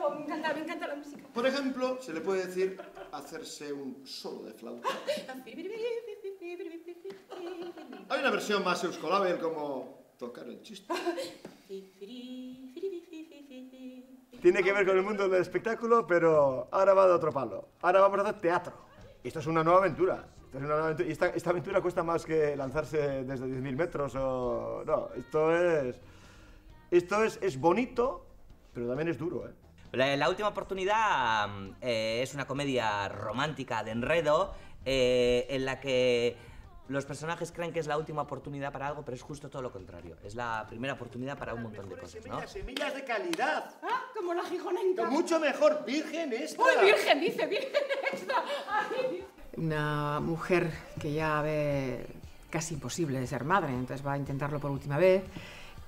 algo, me encanta la música. Por ejemplo, se le puede decir hacerse un solo de flauta. Hay una versión más euskolabel como tocar el chiste. Tiene que ver con el mundo del espectáculo, pero ahora va de otro palo. Ahora vamos a hacer teatro. Esto es una nueva aventura. Y esta aventura cuesta más que lanzarse desde 10.000 metros o... No, esto es bonito, pero también es duro, ¿eh? La última oportunidad es una comedia romántica de enredo en la que los personajes creen que es la última oportunidad para algo, pero es justo todo lo contrario. Es la primera oportunidad para un montón de cosas, ¿no? Semillas de calidad. Ah, como la gijonenca. Mucho mejor, virgen extra. ¡Uy, virgen! Dice, virgen extra. Ay. Una mujer que ya ve casi imposible de ser madre, entonces va a intentarlo por última vez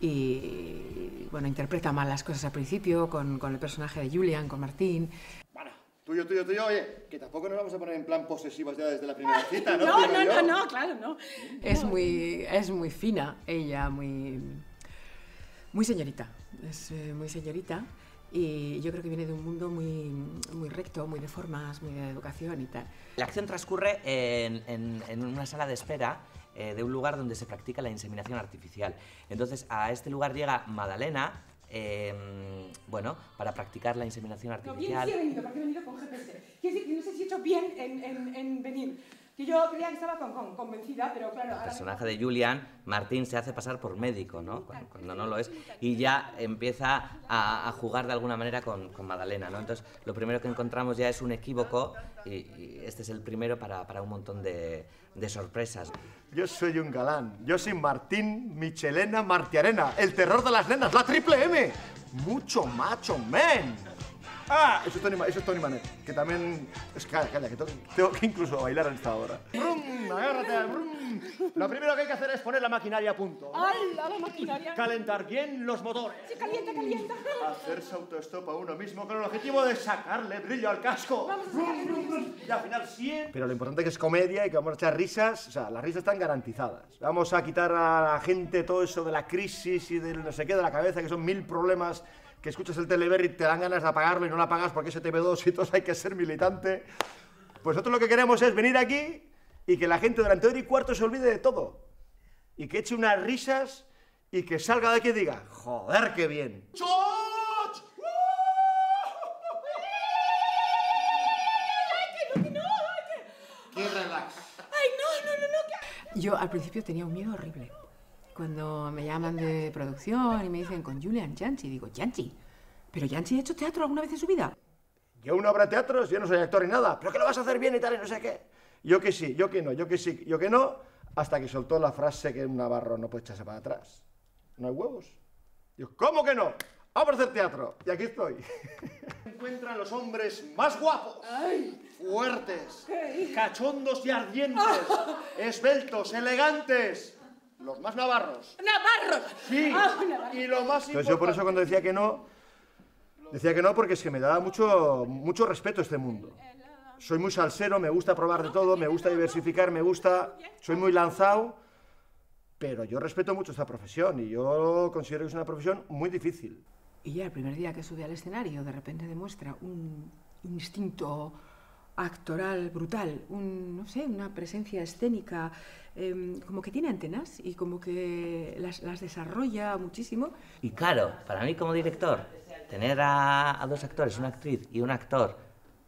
y, bueno, interpreta mal las cosas al principio con el personaje de Julian, con Martín. Bueno, tuyo, oye, que tampoco nos vamos a poner en plan posesivos ya desde la primera cita, ¿no? No, claro, no. Es muy fina ella, muy señorita, muy señorita. Y yo creo que viene de un mundo muy recto, muy de formas, muy de educación y tal. La acción transcurre en una sala de espera de un lugar donde se practica la inseminación artificial. Entonces a este lugar llega Magdalena, bueno, para practicar la inseminación artificial. No, bien, sí he venido, porque he venido con GPS. Quiero decir que no sé si he hecho bien en venir. Que yo creía que estaba convencida, pero claro... El personaje de Julian, Martín, se hace pasar por médico, ¿no? Cuando no lo es. Y ya empieza a jugar de alguna manera con Magdalena, ¿no? Entonces, lo primero que encontramos ya es un equívoco y este es el primero para un montón de sorpresas. Yo soy un galán. Yo soy Martín Michelena Martiarena, el terror de las nenas, la triple M. Mucho macho, men. ¡Ah! Eso es Tony Manet, que también... Es que calla, que tengo que incluso bailar en esta hora. ¡Brum! ¡Agárrate! ¡Brum! Lo primero que hay que hacer es poner la maquinaria a punto. ¡Hala, la maquinaria! Calentar bien los motores. Sí, calienta. Hacerse autostop a uno mismo con el objetivo de sacarle brillo al casco. Vamos a sacarle brillo. Y al final siempre... Pero lo importante es que es comedia y que vamos a echar risas. O sea, las risas están garantizadas. Vamos a quitar a la gente todo eso de la crisis y del no sé qué de la cabeza, que son 1000 problemas... que escuchas el Teleberri y te dan ganas de apagarlo y no lo apagas porque es TV2 y todos hay que ser militante. Pues nosotros lo que queremos es venir aquí y que la gente durante hora y cuarto se olvide de todo. Y que eche unas risas y que salga de aquí y diga, joder, qué bien. ¡Qué relax! ¡Ay, no! Yo al principio tenía un miedo horrible. Cuando me llaman de producción y me dicen con Julian Iantzi, digo, ¿Iantzi? ¿Pero Iantzi ha hecho teatro alguna vez en su vida? Yo una obra de teatro, yo no soy actor ni nada, pero que lo vas a hacer bien y tal y no sé qué. Yo que sí, yo que no, yo que sí, yo que no, hasta que soltó la frase que un navarro no puede echarse para atrás. No hay huevos. Yo, ¿cómo que no? Vamos a hacer teatro. Y aquí estoy. Encuentran los hombres más guapos, fuertes, cachondos y ardientes, esbeltos, elegantes. Los más navarros. ¡Navarros! Sí, oh, navarros. Y lo más importante... Entonces yo por eso cuando decía que no porque es que me daba mucho respeto este mundo. Soy muy salsero, me gusta probar de todo, me gusta diversificar, me gusta... Soy muy lanzado, pero yo respeto mucho esta profesión y yo considero que es una profesión muy difícil. Y ya el primer día que subí al escenario de repente demuestra un instinto... actoral brutal, no sé, una presencia escénica, como que tiene antenas y como que las desarrolla muchísimo. Y claro, para mí como director, tener a dos actores, una actriz y un actor,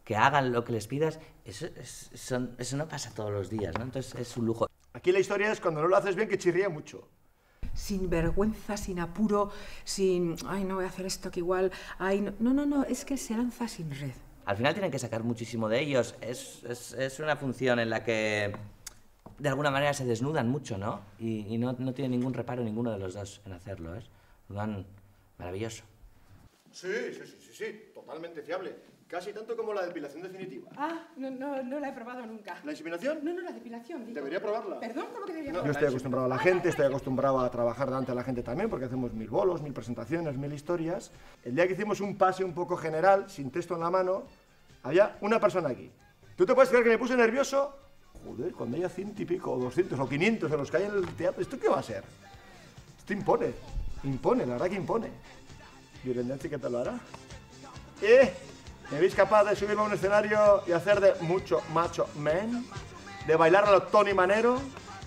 que hagan lo que les pidas, eso no pasa todos los días, ¿no? Entonces es un lujo. Aquí la historia es cuando no lo haces bien que chirría mucho. Sin vergüenza, sin apuro, sin, ay, no voy a hacer esto que igual, ay, no, es que se lanza sin red. Al final tienen que sacar muchísimo de ellos. Es una función en la que de alguna manera se desnudan mucho, ¿no? Y no tienen ningún reparo ninguno de los dos en hacerlo, ¿eh? Lo dan maravilloso. Sí, totalmente fiable. Casi tanto como la depilación definitiva. Ah, no la he probado nunca. ¿La inseminación? No, la depilación. Digo. Debería probarla. Perdón, ¿cómo que debería probarla? Yo estoy acostumbrado a la gente, estoy acostumbrado a trabajar delante de la gente también, porque hacemos 1000 bolos, 1000 presentaciones, 1000 historias. El día que hicimos un pase un poco general, sin texto en la mano, había una persona aquí. ¿Tú te puedes creer que me puse nervioso? Joder, cuando haya 100 y pico, o 200, o 500 de los que hay en el teatro, ¿esto qué va a ser? Esto impone, la verdad que impone. ¿Y Julian Iantzi qué tal lo hará? ¿Me veis capaz de subirme a un escenario y hacer de mucho macho men? De bailar a los Tony Manero,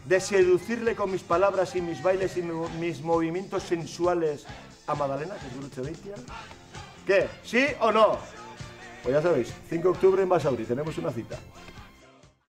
de seducirle con mis palabras y mis bailes y mis movimientos sensuales a Magdalena, que es Bruchevitia. ¿Qué? ¿Sí o no? Pues ya sabéis, 5 de octubre en Basauri, tenemos una cita.